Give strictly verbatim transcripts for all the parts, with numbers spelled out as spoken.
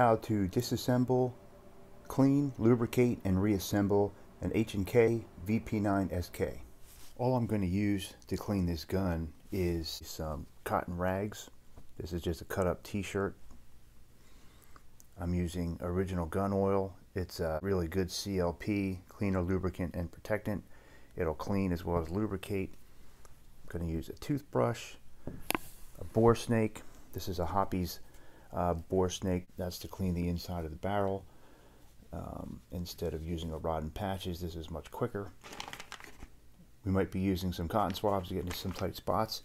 how to disassemble, clean, lubricate, and reassemble an H and K V P nine S K. All I'm going to use to clean this gun is some cotton rags. This is just a cut up t-shirt. I'm using Original Gun Oil. It's a really good C L P, cleaner, lubricant, and protectant. It'll clean as well as lubricate. I'm going to use a toothbrush, a boar snake. This is a Hoppe's uh, boar snake. That's to clean the inside of the barrel. Um, instead of using a rod and patches, this is much quicker. We might be using some cotton swabs to get into some tight spots.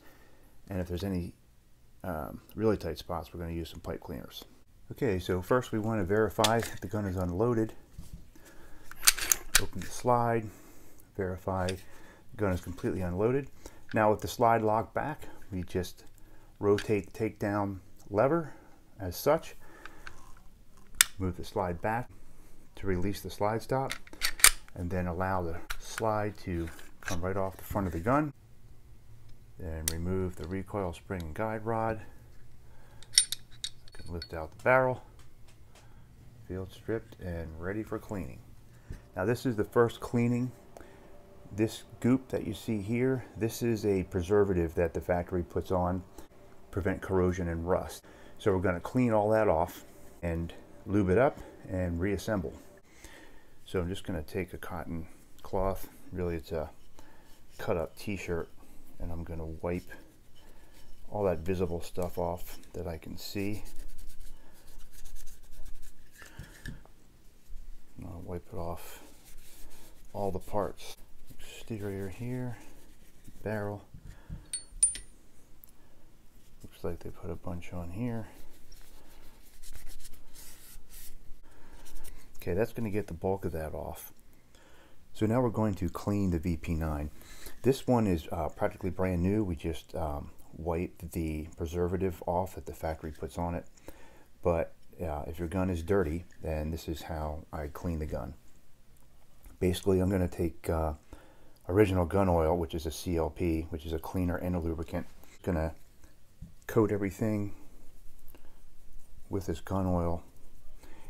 And if there's any um, really tight spots, we're going to use some pipe cleaners. Okay, so first we want to verify that the gun is unloaded. Open the slide, verify the gun is completely unloaded. Now with the slide locked back, we just rotate the takedown lever as such. Move the slide back to release the slide stop, and then allow the slide to come right off the front of the gun. Then remove the recoil spring and guide rod. Lift out the barrel, field stripped, and ready for cleaning. Now this is the first cleaning. This goop that you see here, this is a preservative that the factory puts on to prevent corrosion and rust. So we're going to clean all that off and lube it up and reassemble. So I'm just going to take a cotton cloth, really it's a cut up t-shirt, and I'm going to wipe all that visible stuff off that I can see. I'll wipe it off, all the parts. Exterior here, barrel. Looks like they put a bunch on here. Okay, that's going to get the bulk of that off. So now we're going to clean the V P nine. This one is uh, practically brand new. We just um, wiped the preservative off that the factory puts on it. But Uh, if your gun is dirty, then this is how I clean the gun. Basically, I'm going to take uh, Original Gun Oil, which is a C L P, which is a cleaner and a lubricant. I'm going to coat everything with this gun oil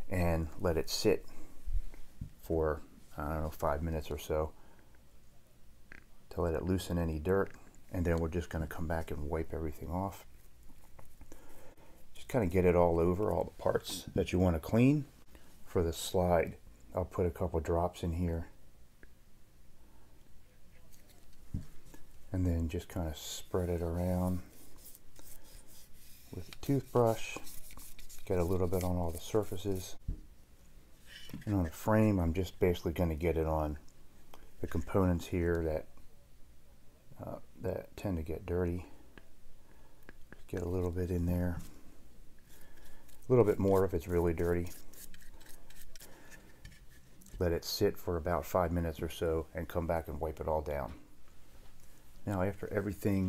and let it sit for, I don't know, five minutes or so to let it loosen any dirt. And then we're just going to come back and wipe everything off. Kind of get it all over all the parts that you want to clean. For the slide, I'll put a couple drops in here and then just kind of spread it around with a toothbrush. Get a little bit on all the surfaces, and on the frame I'm just basically going to get it on the components here that uh, that tend to get dirty. Just get a little bit in there. A little bit more if it's really dirty. Let it sit for about five minutes or so and come back and wipe it all down. Now after everything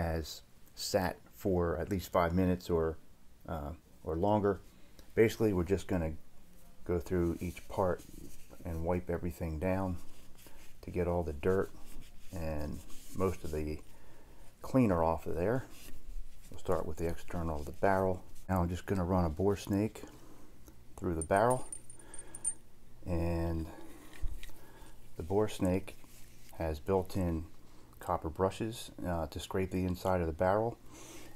has sat for at least five minutes or, uh, or longer, basically we're just going to go through each part and wipe everything down to get all the dirt and most of the cleaner off of there. We'll start with the external of the barrel. Now I'm just going to run a bore snake through the barrel, and the bore snake has built-in copper brushes uh, to scrape the inside of the barrel,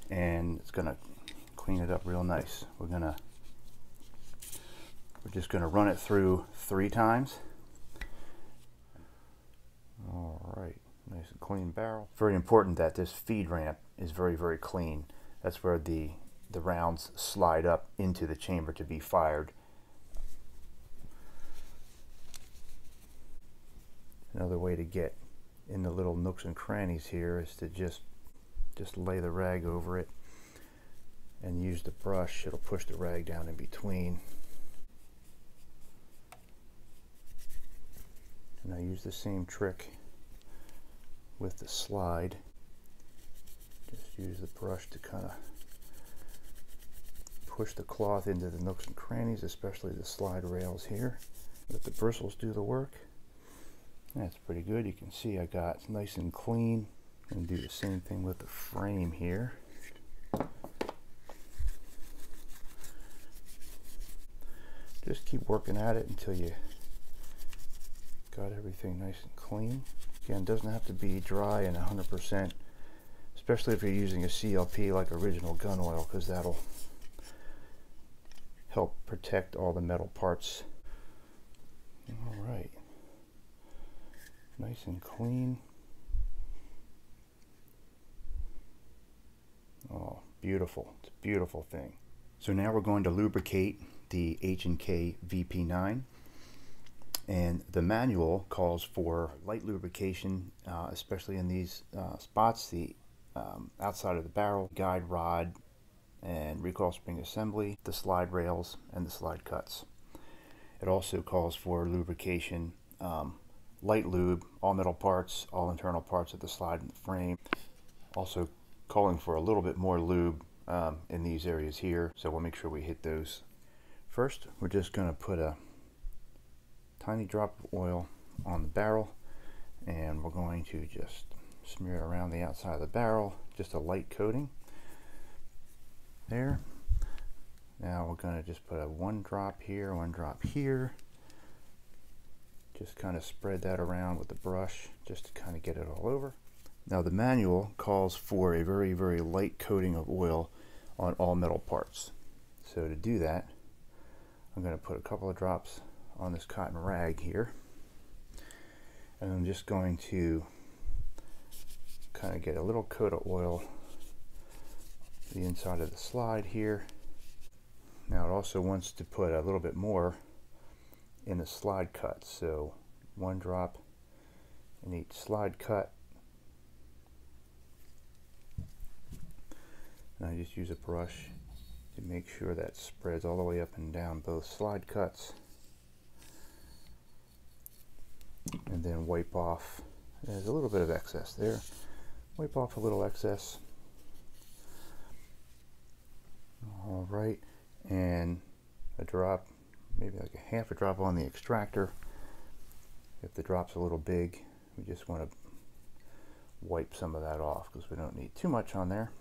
and it's going to clean it up real nice. We're going to we're just going to run it through three times. All right, nice and clean barrel. Very important that this feed ramp is very very clean. That's where the the rounds slide up into the chamber to be fired. Another way to get in the little nooks and crannies here is to just just lay the rag over it and use the brush. It'll push the rag down in between. And I use the same trick with the slide. Just use the brush to kind of push the cloth into the nooks and crannies, especially the slide rails here. Let the bristles do the work. That's pretty good. You can see I got it's nice and clean. And do the same thing with the frame here. just keep working at it until you got everything nice and clean. Again, doesn't have to be dry and one hundred percent, especially if you're using a C L P like Original Gun Oil, because that'll help protect all the metal parts. All right, nice and clean. Oh, beautiful. It's a beautiful thing. So now we're going to lubricate the H and K V P nine, and the manual calls for light lubrication, uh, especially in these uh, spots, the um, outside of the barrel, guide rod and recoil spring assembly, the slide rails and the slide cuts. It also calls for lubrication, um, light lube, all metal parts, all internal parts of the slide and the frame. Also calling for a little bit more lube um, in these areas here, so we'll make sure we hit those. First, we're just going to put a tiny drop of oil on the barrel, and we're going to just smear it around the outside of the barrel, just a light coating there. Now we're going to just put a one drop here, one drop here. Just kind of spread that around with the brush just to kind of get it all over. Now the manual calls for a very, very light coating of oil on all metal parts. So to do that, I'm going to put a couple of drops on this cotton rag here. And I'm just going to kind of get a little coat of oil on the inside of the slide here. Now it also wants to put a little bit more in the slide cut. So one drop in each slide cut. And I just use a brush to make sure that spreads all the way up and down both slide cuts, and then wipe off. There's a little bit of excess there. Wipe off a little excess. All right, and a drop, maybe like a half a drop on the extractor. If the drop's a little big, we just want to wipe some of that off because we don't need too much on there.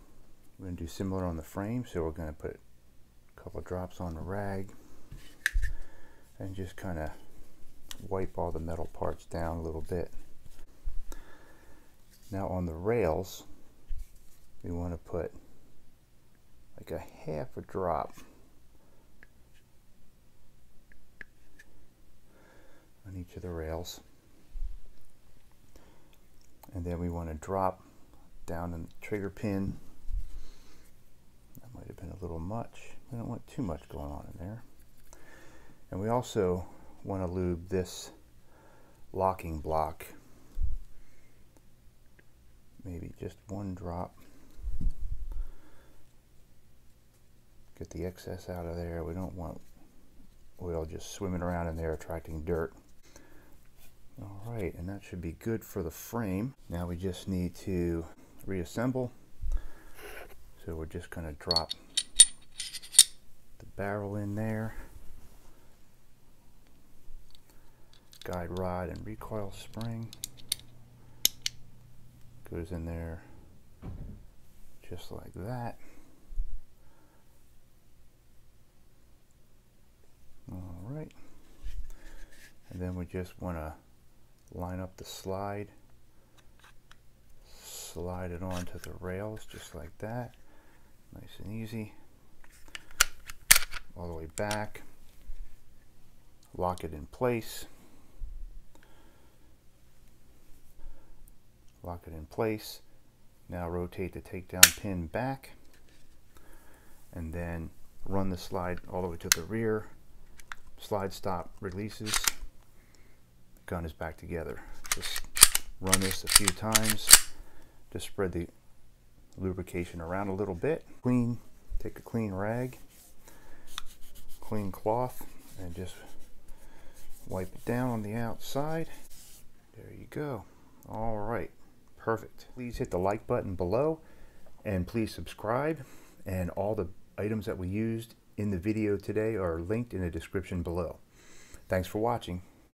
We're going to do similar on the frame, so we're going to put a couple of drops on the rag and just kind of wipe all the metal parts down a little bit. Now on the rails, we want to put like a half a drop on each of the rails, and then we want to drop down in the trigger pin. Might have been a little much. We don't want too much going on in there. And we also want to lube this locking block. Maybe just one drop. Get the excess out of there. We don't want oil just swimming around in there attracting dirt. All right, and that should be good for the frame. Now we just need to reassemble. So we're just going to drop the barrel in there, guide rod and recoil spring goes in there just like that. All right, and then we just want to line up the slide, slide it onto the rails just like that. Nice and easy, all the way back, lock it in place, lock it in place. Now rotate the takedown pin back and then run the slide all the way to the rear, slide stop releases, the gun is back together. Just run this a few times, just spread the lubrication around a little bit. Clean, take a clean rag, clean cloth, and just wipe it down on the outside. There you go. All right, perfect. Please hit the like button below, and please subscribe, and all the items that we used in the video today are linked in the description below. Thanks for watching.